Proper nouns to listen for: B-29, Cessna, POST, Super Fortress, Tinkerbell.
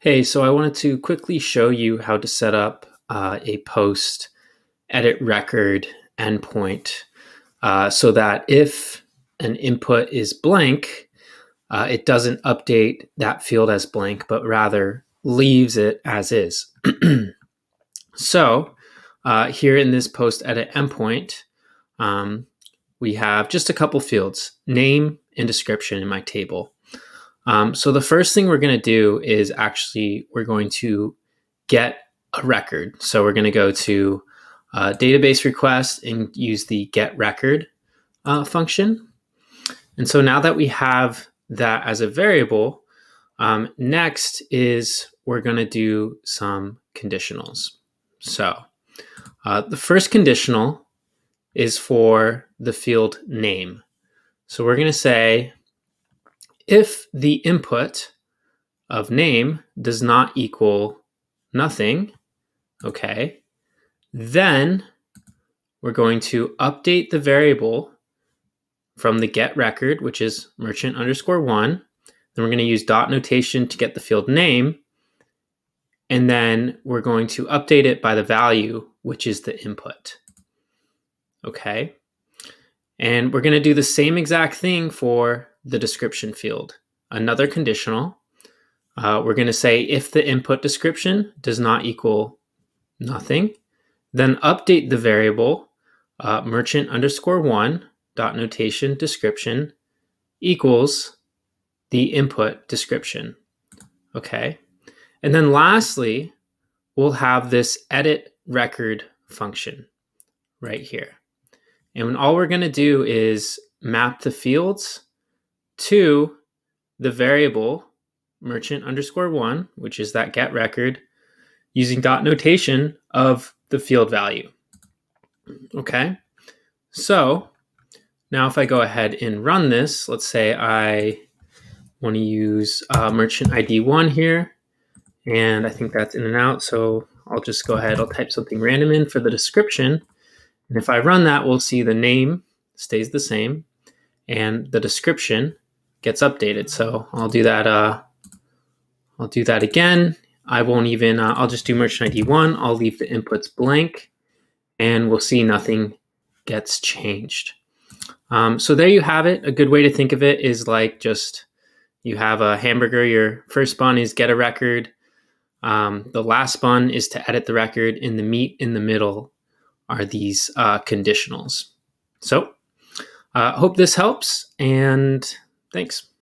Hey, so I wanted to quickly show you how to set up a post edit record endpoint so that if an input is blank, it doesn't update that field as blank, but rather leaves it as is. So here in this post edit endpoint, we have just a couple fields, name and description in my table. So the first thing we're going to do is we're going to get a record. So we're going to go to database request and use the get record function. And so now that we have that as a variable, next is we're going to do some conditionals. So the first conditional is for the field name. So we're going to say, if the input of name does not equal nothing, okay, then we're going to update the variable from the get record, which is merchant underscore one. Then we're going to use dot notation to get the field name. And then we're going to update it by the value, which is the input. Okay. And we're going to do the same exact thing for the description field. Another conditional. We're going to say if the input description does not equal nothing, then update the variable merchant underscore one dot notation description equals the input description. Okay. And then lastly, we'll have this edit record function right here. And all we're going to do is map the fields to the variable merchant underscore one, which is that get record, using dot notation of the field value. Okay, so now if I go ahead and run this, let's say I want to use merchant ID one here, and I think that's in and out. So I'll just go ahead, I'll type something random in for the description. And if I run that, we'll see the name stays the same and the description gets updated. So I'll do that. I'll do that again. I won't even, I'll just do merchant ID one. I'll leave the inputs blank and we'll see nothing gets changed. So there you have it. A good way to think of it is like just, you have a hamburger, your first bun is get a record. The last bun is to edit the record, and the meat in the middle are these conditionals. So hope this helps, and thanks.